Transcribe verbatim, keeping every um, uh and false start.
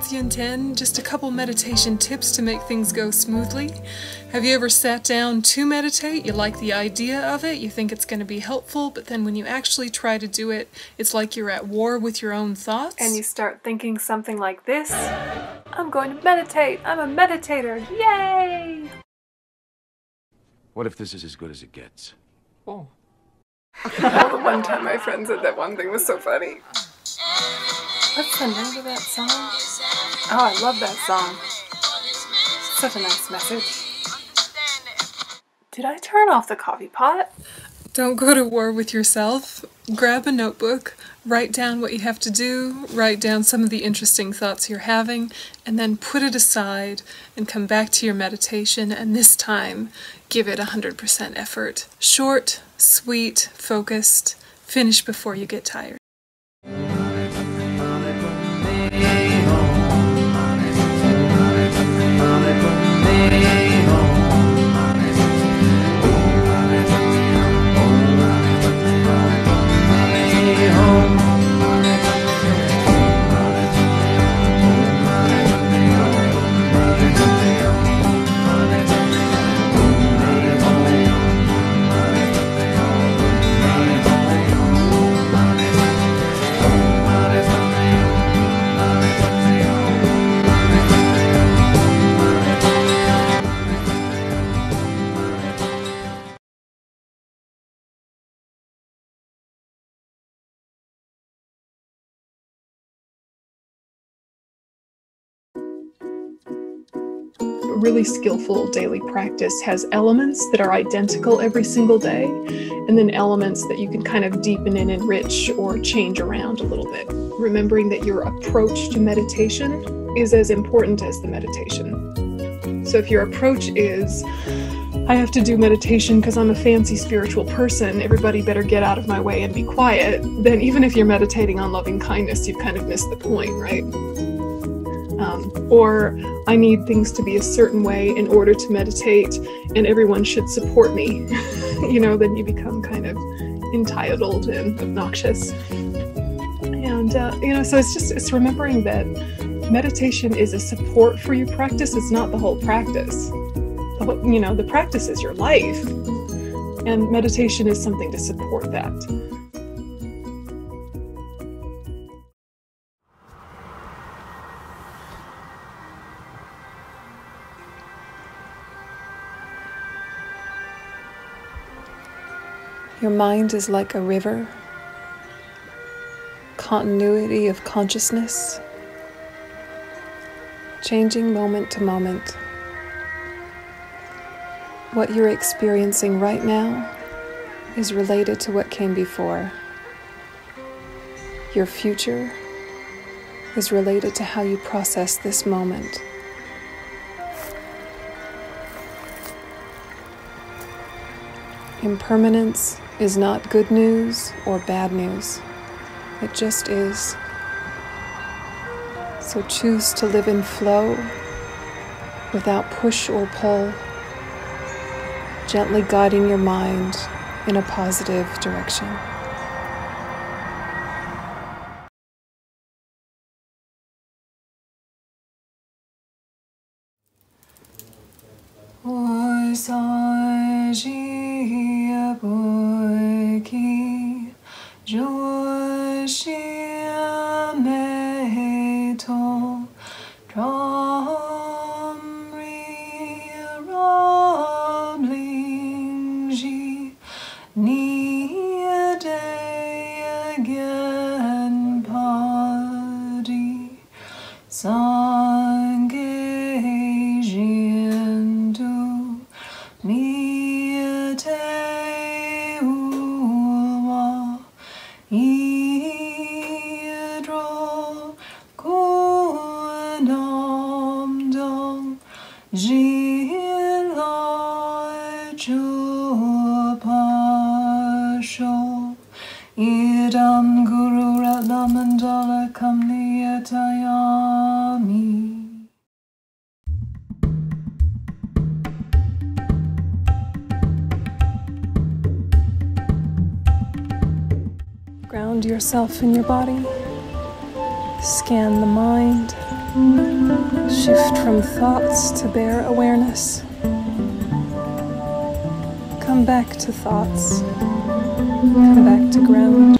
it's Yin Ten, just a couple meditation tips to make things go smoothly. Have you ever sat down to meditate? You like the idea of it, you think it's going to be helpful, but then when you actually try to do it, it's like you're at war with your own thoughts. And you start thinking something like this, I'm going to meditate, I'm a meditator, yay! What if this is as good as it gets? Oh. The one time my friend said that one thing was so funny. What's the name of that song? Oh, I love that song. Such a nice message. Did I turn off the coffee pot? Don't go to war with yourself. Grab a notebook, write down what you have to do, write down some of the interesting thoughts you're having, and then put it aside and come back to your meditation, and this time give it one hundred percent effort. Short, sweet, focused, finish before you get tired. Really skillful daily practice has elements that are identical every single day, and then elements that you can kind of deepen and enrich or change around a little bit. Remembering that your approach to meditation is as important as the meditation. So if your approach is, I have to do meditation because I'm a fancy spiritual person, everybody better get out of my way and be quiet, then even if you're meditating on loving kindness, you've kind of missed the point, right? Um, or I need things to be a certain way in order to meditate and everyone should support me, you know, then you become kind of entitled and obnoxious. And, uh, you know, so it's just, it's remembering that meditation is a support for your practice. It's not the whole practice. The whole, you know, the practice is your life, and meditation is something to support that. Your mind is like a river, continuity of consciousness, changing moment to moment. What you're experiencing right now is related to what came before. Your future is related to how you process this moment. Impermanence is not good news or bad news. It just is. So choose to live in flow without push or pull, gently guiding your mind in a positive direction. Idam Guru Ratnamandala kam nir yatnaya. Ground yourself in your body. Scan the mind. Shift from thoughts to bare awareness. Come back to thoughts. Come back to ground.